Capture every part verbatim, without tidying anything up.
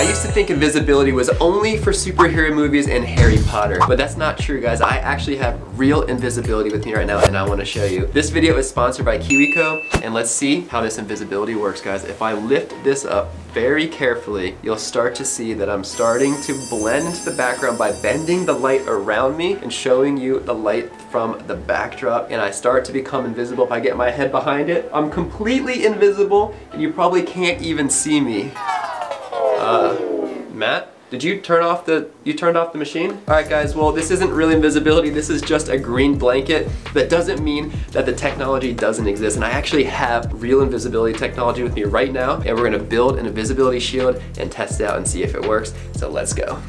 I used to think invisibility was only for superhero movies and Harry Potter, but that's not true, guys. I actually have real invisibility with me right now, and I want to show you. This video is sponsored by KiwiCo, and let's see how this invisibility works, guys. If I lift this up very carefully, you'll start to see that I'm starting to blend into the background by bending the light around me and showing you the light from the backdrop, and I start to become invisible. If I get my head behind it, I'm completely invisible, and you probably can't even see me. Uh, Matt? Did you turn off the, you turned off the machine? All right, guys, well, this isn't really invisibility. This is just a green blanket. That doesn't mean that the technology doesn't exist. And I actually have real invisibility technology with me right now. And we're gonna build an invisibility shield and test it out and see if it works. So let's go.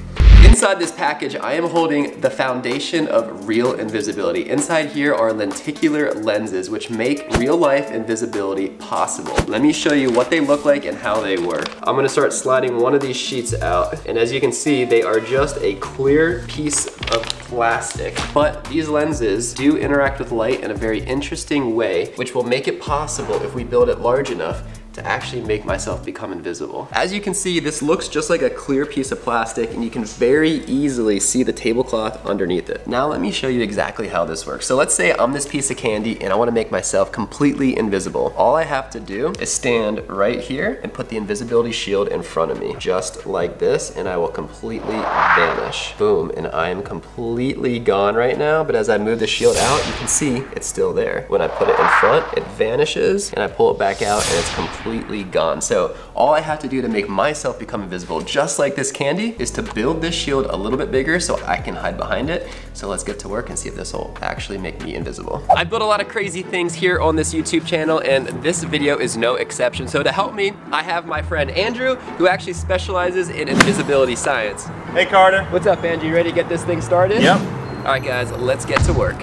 Inside this package, I am holding the foundation of real invisibility. Inside here are lenticular lenses, which make real life invisibility possible. Let me show you what they look like and how they work. I'm gonna start sliding one of these sheets out, and as you can see, they are just a clear piece of plastic. But these lenses do interact with light in a very interesting way, which will make it possible if we build it large enough to actually make myself become invisible. As you can see, this looks just like a clear piece of plastic, and you can very easily see the tablecloth underneath it. Now let me show you exactly how this works. So let's say I'm this piece of candy and I wanna make myself completely invisible. All I have to do is stand right here and put the invisibility shield in front of me, just like this, and I will completely vanish. Boom, and I am completely gone right now, but as I move the shield out, you can see it's still there. When I put it in front, it vanishes, and I pull it back out, and it's completely completely gone. So all I have to do to make myself become invisible, just like this candy, is to build this shield a little bit bigger so I can hide behind it. So let's get to work and see if this will actually make me invisible. I built a lot of crazy things here on this YouTube channel, and this video is no exception. So to help me, I have my friend Andrew, who actually specializes in invisibility science. Hey Carter. What's up, Andrew? You ready to get this thing started? Yep. All right guys, let's get to work.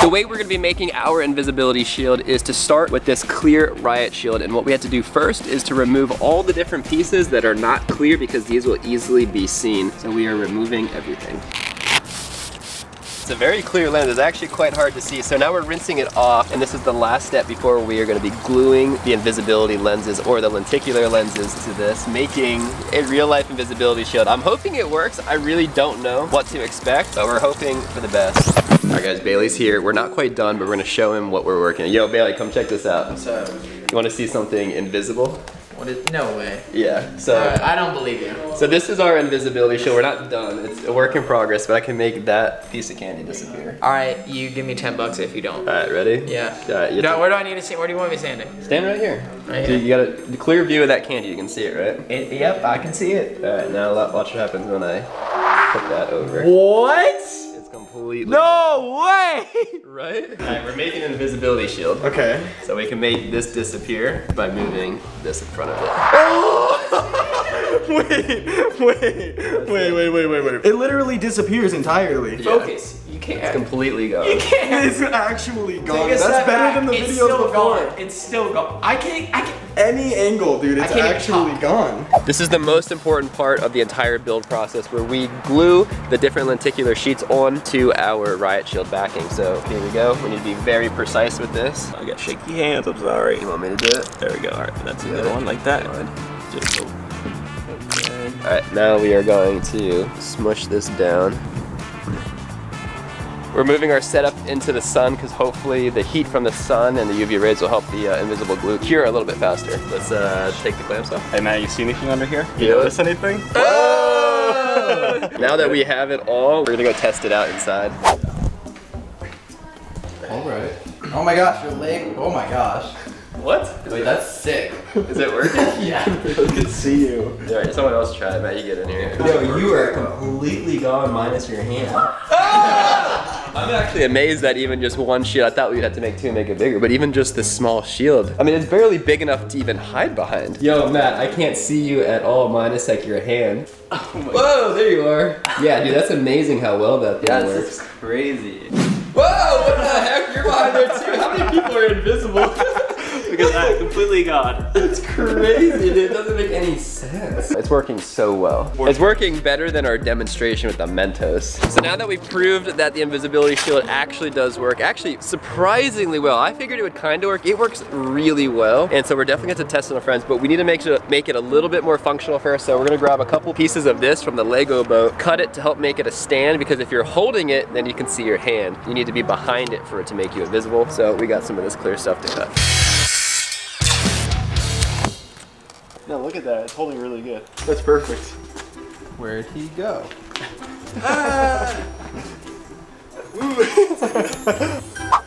The way we're gonna be making our invisibility shield is to start with this clear riot shield, and what we have to do first is to remove all the different pieces that are not clear, because these will easily be seen. So we are removing everything. It's a very clear lens, it's actually quite hard to see. So now we're rinsing it off, and this is the last step before we are gonna be gluing the invisibility lenses, or the lenticular lenses, to this, making a real life invisibility shield. I'm hoping it works. I really don't know what to expect, but we're hoping for the best. All right guys, Bailey's here. We're not quite done, but we're gonna show him what we're working on. Yo, Bailey, come check this out. What's up? You wanna see something invisible? What is, no way. Yeah, so. Uh, I don't believe you. So this is our invisibility shield. We're not done. It's a work in progress, but I can make that piece of candy disappear. All right, you give me ten bucks if you don't. All right, ready? Yeah. All right, you no, where do I need to stand? Where do you want me standing? Stand right here. Right here. So you got a clear view of that candy. You can see it, right? It, yep, I can see it. All right, now watch what happens when I put that over. What? Completely. No way! Right? All right, we're making an invisibility shield. Okay. So we can make this disappear by moving this in front of it. Oh! wait, wait, wait, wait, wait, wait, wait. It literally disappears entirely. Yeah. Focus. You can't. It's completely gone. You can't. It's actually gone. That's better back. Than the it's video still before. Gone. It's still gone. I can't, I can't. Any angle, dude, it's actually gone. This is the most important part of the entire build process, where we glue the different lenticular sheets onto our riot shield backing. So here we go. We need to be very precise with this. I got shaky hands, I'm sorry. You want me to do it? There we go. All right, that's a good one, like that. Just okay. All right, now we are going to smush this down. We're moving our setup into the sun, because hopefully the heat from the sun and the U V rays will help the uh, invisible glue cure a little bit faster. Let's uh, take the clamps off. Hey Matt, you see anything under here? You notice anything? Oh! Now that we have it all, we're gonna go test it out inside. All right. Oh my gosh, your leg, oh my gosh. What? Wait, that's sick. Is it working? Yeah. I can see you. All right, someone else try it, Matt, you get in here. No, you are completely gone minus your hand. Oh! I'm actually amazed that even just one shield, I thought we'd have to make two and make it bigger, but even just this small shield, I mean, it's barely big enough to even hide behind. Yo, Matt, I can't see you at all, minus like your hand. Oh my Whoa, God. There you are. Yeah, dude, that's amazing how well that thing works. That's crazy. Whoa, what the heck? You're behind there too. How many people are invisible? because I'm completely gone. That's crazy, dude. It doesn't make any sense. It's working so well. It's working better than our demonstration with the Mentos. So now that we've proved that the invisibility shield actually does work, actually surprisingly well. I figured it would kind of work. It works really well. And so we're definitely going to test it on our friends, but we need to make, sure, make it a little bit more functional first. So we're going to grab a couple pieces of this from the Lego boat, cut it to help make it a stand, because if you're holding it, then you can see your hand. You need to be behind it for it to make you invisible. So we got some of this clear stuff to cut. Now look at that, it's holding really good. That's perfect. Where'd he go? Ah!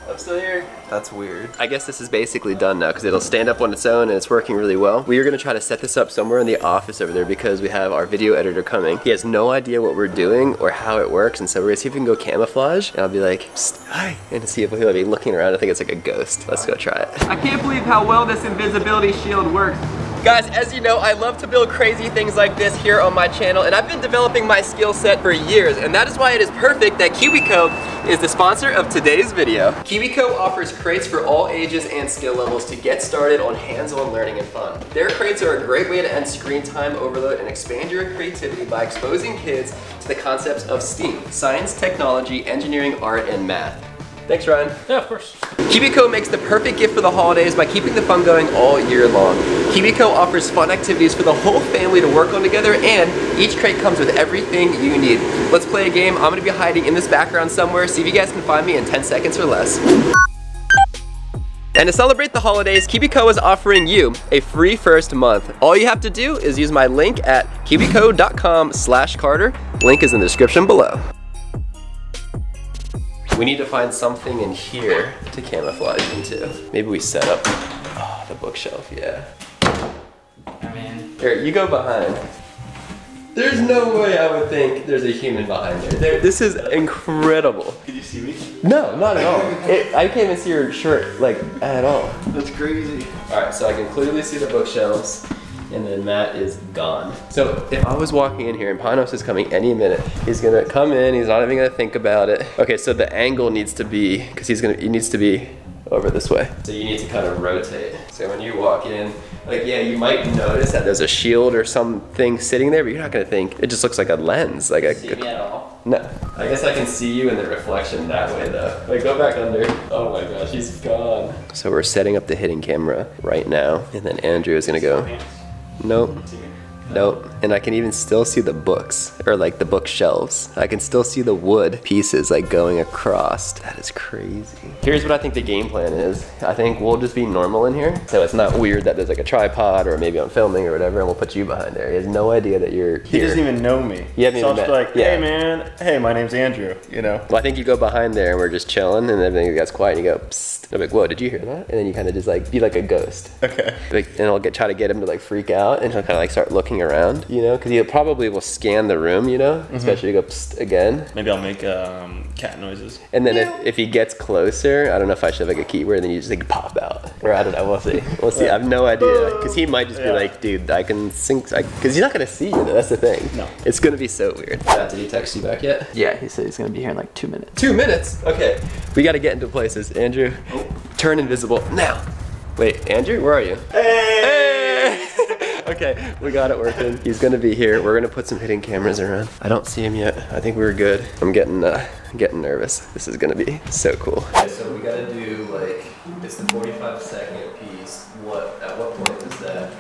I'm still here. That's weird. I guess this is basically done now because it'll stand up on its own and it's working really well. We are going to try to set this up somewhere in the office over there because we have our video editor coming. He has no idea what we're doing or how it works, and so we're going to see if we can go camouflage, and I'll be like, psst, hi, and see if he'll be looking around. I think it's like a ghost. Let's go try it. I can't believe how well this invisibility shield works. Guys, as you know, I love to build crazy things like this here on my channel, and I've been developing my skill set for years, and that is why it is perfect that KiwiCo is the sponsor of today's video. KiwiCo offers crates for all ages and skill levels to get started on hands-on learning and fun. Their crates are a great way to end screen time overload and expand your creativity by exposing kids to the concepts of STEAM: science, technology, engineering, art, and math. Thanks, Ryan. Yeah, of course. KiwiCo makes the perfect gift for the holidays by keeping the fun going all year long. KiwiCo offers fun activities for the whole family to work on together, and each crate comes with everything you need. Let's play a game. I'm gonna be hiding in this background somewhere. See if you guys can find me in ten seconds or less. And to celebrate the holidays, KiwiCo is offering you a free first month. All you have to do is use my link at kiwico dot com slash Carter. Link is in the description below. We need to find something in here to camouflage into. Maybe we set up oh, the bookshelf, yeah. I mean. Here, you go behind. There's no way I would think there's a human behind there. there this is incredible. Did you see me? No, not at all. It, I can't even see your shirt, like, at all. That's crazy. All right, so I can clearly see the bookshelves, and then Matt is gone. So if I was walking in here and Panos is coming any minute, he's gonna come in, he's not even gonna think about it. Okay, so the angle needs to be, because he's gonna, he needs to be over this way. So you need to kind of rotate. So when you walk in, like, yeah, you might notice that there's a shield or something sitting there, but you're not gonna think, it just looks like a lens. Like a, see me at all? No. I guess I can see you in the reflection that way though. Like, go back under. Oh my gosh, he's gone. So we're setting up the hidden camera right now, and then Andrew is gonna go. Nope, nope, and I can even still see the books, or like the bookshelves. I can still see the wood pieces like going across. That is crazy. Here's what I think the game plan is. I think we'll just be normal in here, so it's not weird that there's like a tripod or maybe I'm filming or whatever, and we'll put you behind there. He has no idea that you're here. He doesn't even know me. You haven't even met. So I'm just like, hey man, hey, my name's Andrew, you know. Well, I think you go behind there and we're just chilling, and everything gets quiet and you go, psst. I'm like, whoa, did you hear that? And then you kind of just like, be like a ghost. Okay. Like, and I'll get, try to get him to like freak out, and he'll kind of like start looking around, you know? Cause he probably will scan the room, you know? Mm-hmm. Especially go psst again. Maybe I'll make um, cat noises. And then yeah. if, if he gets closer, I don't know if I should have like a keyword, and then you just like pop out. Or I don't know, we'll see. We'll see, I have no idea. Cause he might just yeah. be like, dude, I can sink, I, cause he's not gonna see you, that's the thing. No. It's gonna be so weird. Uh, did he text you back yet? Yeah, he said he's gonna be here in like two minutes. Two minutes? Okay. We gotta get into places, Andrew. Turn invisible now. Wait, Andrew, where are you? Hey! Hey! Okay, we got it working. He's gonna be here. We're gonna put some hidden cameras around. I don't see him yet. I think we're good. I'm getting uh, getting nervous. This is gonna be so cool. Okay, so we gotta do like, it's the forty-five second piece. What, at what point is that?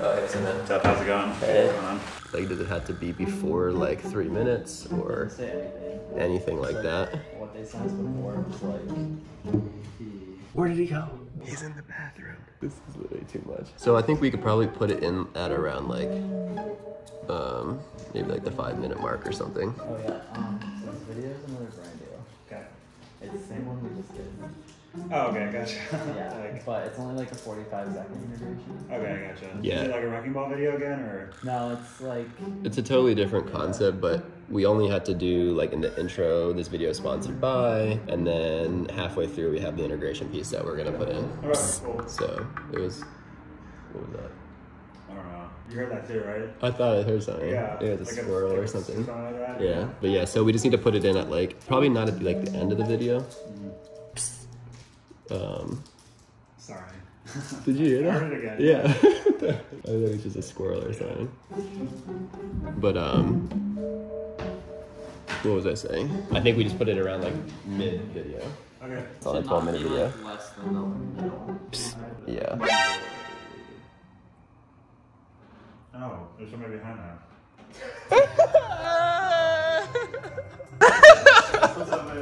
Oh, hey, what's in that? Up, how's it going? Hey. What's going on? Like, does it have to be before like three minutes or anything like that? What they said before was like, where did he go? He's in the bathroom. This is literally too much. So I think we could probably put it in at around like, um, maybe like the five minute mark or something. Oh yeah, um, so this video is another brand deal. Okay. It's the same one we just did. Oh, okay, gotcha. Yeah, like, but it's only like a forty-five second integration. Okay, I gotcha. Yeah. Is it like a wrecking ball video again, or? No, it's like... It's a totally different concept, but we only had to do, like in the intro, this video is sponsored by, and then halfway through we have the integration piece that we're gonna put in. All right, cool. So, it was, what was that? I don't know. You heard that too, right? I thought I heard something. Yeah. It was a like swirl a, or something. something like that, yeah. yeah, but yeah, so we just need to put it in at like, probably not at like the end of the video. Mm-hmm. Um, Sorry. Did you hear that? I heard it again. Yeah. I think it's just a squirrel or something. But, um, what was I saying? I think we just put it around like mid video. Okay. It's on a twelve minute video. Less than the middle. Psst. Yeah. Oh, there's somebody behind that. What's up, man?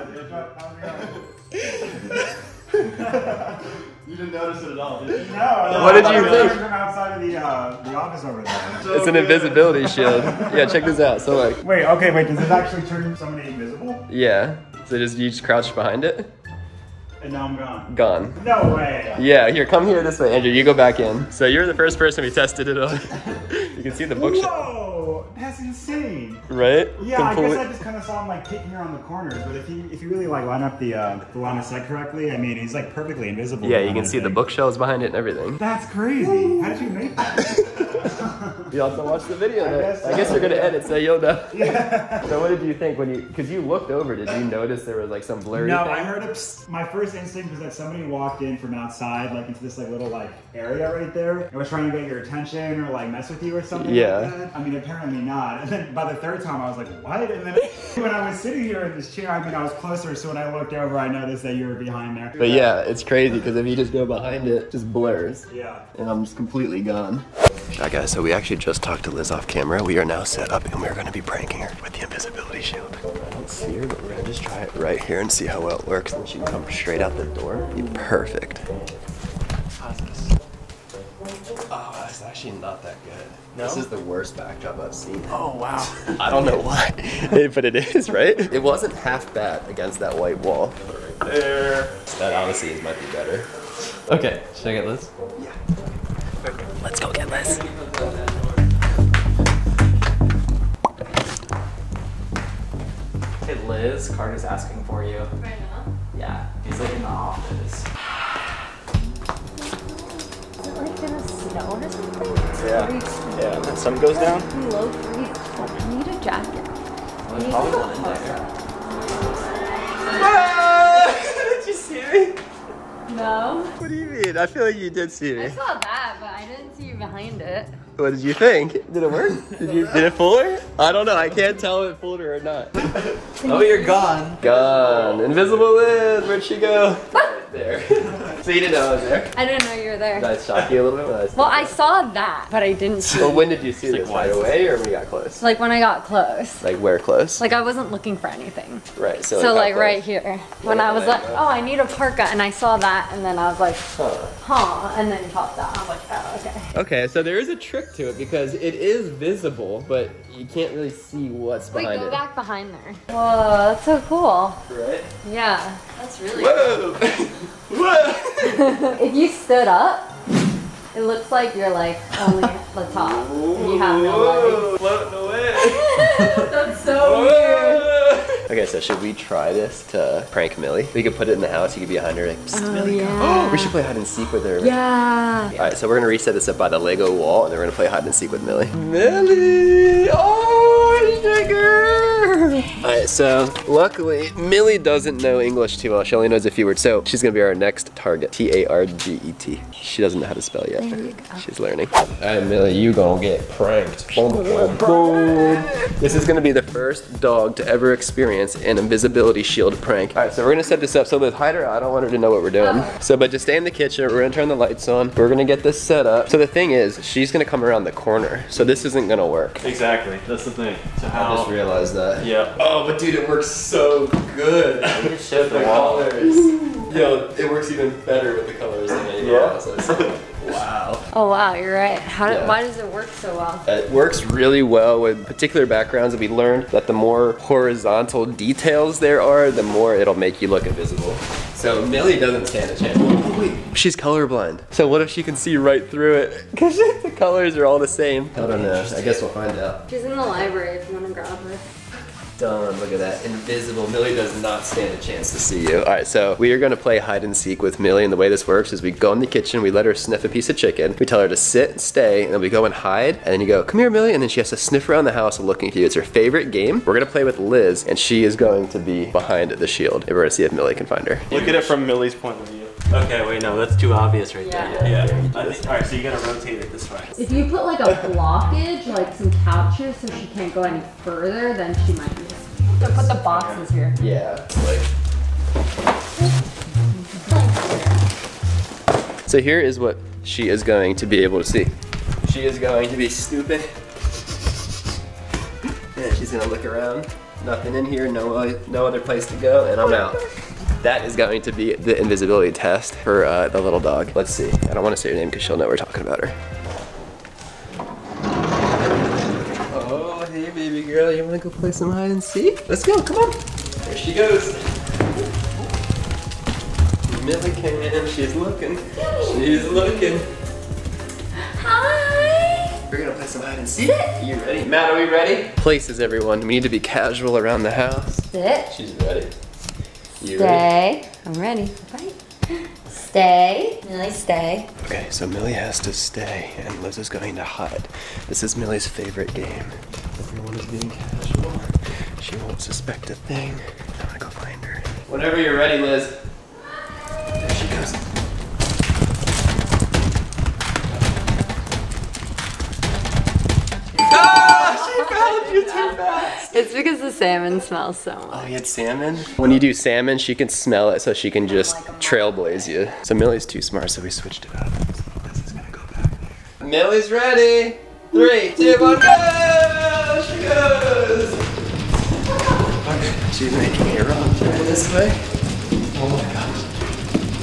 You didn't notice it at all, did you? No. no what did you think? From outside of the, uh, the office over there. So it's an invisibility shield. Yeah, check this out. So like. Wait. Okay. Wait. Does it actually turn somebody invisible? Yeah. So just you just crouch behind it. And now I'm gone. Gone. No way. Yeah. Here, come here this way, Andrew. You go back in. So you're the first person we tested it on. You can see the bookshelf. Whoa, that's insane. Right? Yeah, Compl I guess I just kind of saw him like kicking around the corners, but if you if you really like line up the uh, the line of sight correctly, I mean he's like perfectly invisible. Yeah, you can see the bookshelves behind it and everything. That's crazy. How did you make that? You'll have to watch the video. I guess, so. I guess you're gonna edit, so you'll know. Yeah. So what did you think when you? Because you looked over, did you notice there was like some blurry? No, thing? I heard a psst. My first instinct was that somebody walked in from outside, like into this like little like area right there, and was trying to get your attention or like mess with you or something. Yeah. Like that. I mean, apparently not. And then by the third time, I was like, what? And then when I was sitting here in this chair, I mean, I was closer, so when I looked over, I noticed that you were behind there. But yeah, it's crazy, because if you just go behind it, it just blurs. Yeah. And I'm just completely gone. Alright guys, so we actually just talked to Liz off camera. We are now set up, and we're going to be pranking her with the invisibility shield. I don't see her, but we're going to just try it right here and see how well it works, and then she can come straight out the door. Be perfect. How's this? Oh, it's actually not that good. No? This is the worst backdrop I've seen. Oh, wow. I don't know why, but it is, right? It wasn't half bad against that white wall. Right there. That honestly is, might be better. Okay, should I get Liz? Yeah. Perfect. Let's go get Liz. Hey, Liz, Carter's asking for you. Right now? Yeah, he's like in the office. Like in a snow or something? Yeah. Yeah. And some goes down. Low freeze. I need a jacket. Well, need probably not in there. Ah! Did you see me? No. What do you mean? I feel like you did see me. I saw that, but I didn't see you behind it. What did you think? Did it work? Did you? Did it fool her? I don't know. I can't tell if it fooled her or not. Oh, you're gone. Gone. Invisible Liz. Where'd she go? There. So you didn't know I was there? I didn't know you were there. Did I shock you a little bit? I well, I saw that, but I didn't see well, it. Well, when did you see like this? Right away or when you got close? Like when I got close. Like where close? Like I wasn't looking for anything. Right, so So like close. Right here. When yeah, I was like, oh, I need a parka, and I saw that, and then I was like, huh, huh and then popped out. I'm like, oh, okay. Okay, so there is a trick to it because it is visible, but you can't really see what's Wait, behind it. Wait, go back behind there. Whoa, that's so cool. Right? Yeah, that's really Whoa. Cool. If you stood up, it looks like you're like only the top. Ooh, you have no legs. Floating away. That's so Whoa. Weird. Okay, so should we try this to prank Millie? We could put it in the house. You could be behind her, like, psst, oh, Millie, yeah. go. We should play hide and seek with her. Yeah. All right, so we're gonna reset this up by the Lego wall, and then we're gonna play hide and seek with Millie. Millie, oh, sugar. Alright, so luckily, Millie doesn't know English too well. She only knows a few words, so she's gonna be our next target. T A R G E T. She doesn't know how to spell yet. She's learning. Alright, Millie, you gonna get pranked. This is gonna be the first dog to ever experience an invisibility shield prank. Alright, so we're gonna set this up. So Liz, hide her. I don't want her to know what we're doing. So, but just stay in the kitchen. We're gonna turn the lights on. We're gonna get this set up. So the thing is, she's gonna come around the corner. So this isn't gonna work. Exactly. That's the thing. So how I just realized that. Yeah. Oh, but dude, it works so good with the colors. Yo, it works even better with the colors than anything else. Yeah. Wow. Oh wow, you're right. How yeah. do, why does it work so well? It works really well with particular backgrounds, and we learned that the more horizontal details there are, the more it'll make you look invisible. So Millie doesn't stand a chance. Oh, wait. She's colorblind. So what if she can see right through it? Because the colors are all the same. I don't know. I guess we'll find out. She's in the library if you want to grab her. Done. Look at that. Invisible. Millie does not stand a chance to see you. All right, so we are going to play hide and seek with Millie, and the way this works is we go in the kitchen, we let her sniff a piece of chicken, we tell her to sit and stay, and then we go and hide, and then you go, come here, Millie, and then she has to sniff around the house looking for you. It's her favorite game. We're going to play with Liz, and she is going to be behind the shield, and we're going to see if Millie can find her. Look at it from Millie's point of view. Okay, wait, no, that's too obvious right yeah. there. Yeah, yeah. yeah. Think, all right, so you gotta rotate it this way. If you put like a blockage, like some couches, so she can't go any further, then she might be. So put the boxes here. Yeah, like. So here is what she is going to be able to see. She is going to be stupid. Yeah, she's gonna look around. Nothing in here, no, no other place to go, and I'm out. That is going to be the invisibility test for uh, the little dog. Let's see. I don't want to say her name because she'll know we're talking about her. Oh, hey baby girl, you want to go play some hide and seek? Let's go, come on. There she goes. Millie came in, she's looking. She's looking. We're gonna play some hide and seek. Sit. You ready? Matt, are we ready? Places, everyone. We need to be casual around the house. Sit. She's ready. You ready? Stay. I'm ready. Right. Stay. Millie, stay. Okay, so Millie has to stay, and Liz is going to hide. This is Millie's favorite game. Everyone is being casual. She won't suspect a thing. I'm gonna go find her. Whenever you're ready, Liz. There she goes. It's because the salmon smells so much. Oh, you had salmon? When you do salmon, she can smell it, so she can just trailblaze you. So Millie's too smart, so we switched it up. This is gonna go back there. Millie's ready! Three, two, one, go! She goes! Okay, she's making a wrong turn this way. Oh my gosh.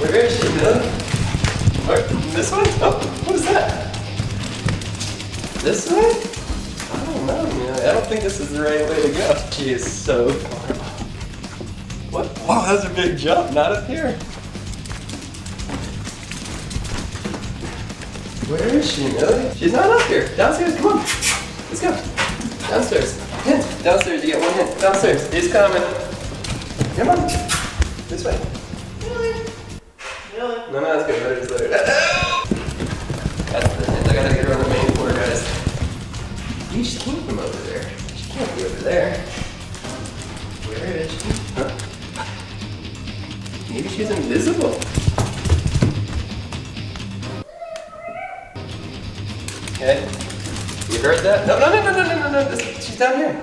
Where is she, Millie? Oh, this one? Oh, what is that? This way? I don't know, man. I don't think this is the right way to go. She is so far off. What? Wow, that's a big jump. Not up here. Where is she, Millie? She's not up here. Downstairs, come on. Let's go. Downstairs. Hint. Downstairs, you get one hint. Downstairs. He's coming. Come on. This way. Millie. Millie. No, no, that's good. Better just let her down. That's the hint. I gotta get her on the main floor, guys. She came from over there. She can't be over there. Where is she? Huh? Maybe she's invisible. Okay. You heard that? No, no, no, no, no, no, no, no. She's down here.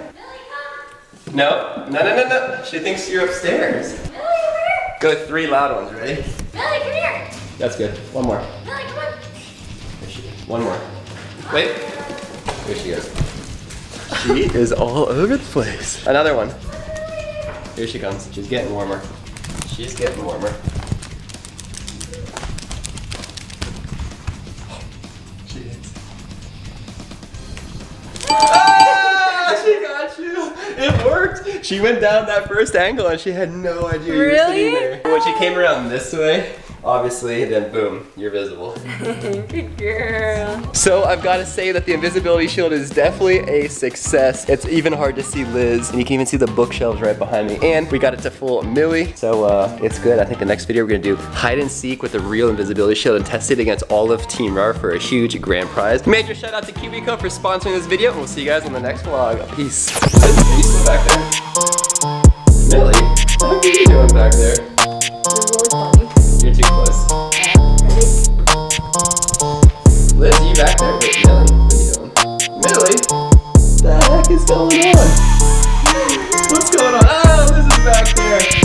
Millie, no, no, no, no, no. She thinks you're upstairs. Millie, over here. Go three loud ones. Ready? Millie, come here. That's good. One more. Millie, come on. There she is. One more. Wait. Here she goes. She is all over the place. Another one. Here she comes. She's getting warmer. She's getting warmer. She is. Ah, she got you. It worked. She went down that first angle and she had no idea you were sitting there. When she came around this way, obviously, then boom, you're visible. Good girl. So I've got to say that the invisibility shield is definitely a success. It's even hard to see Liz, and you can even see the bookshelves right behind me. And we got it to full Millie, so uh, it's good. I think the next video we're gonna do hide and seek with the real invisibility shield and test it against all of Team R for a huge grand prize. Major shout out to KiwiCo for sponsoring this video, and we'll see you guys on the next vlog. Peace. Liz, are you still back there? Millie, what are you doing back there? You're really funny. You're too close. Liz, you back there? Wait, Millie, what are you doing? Millie? What the heck is going on? What's going on? Oh, Liz is back there.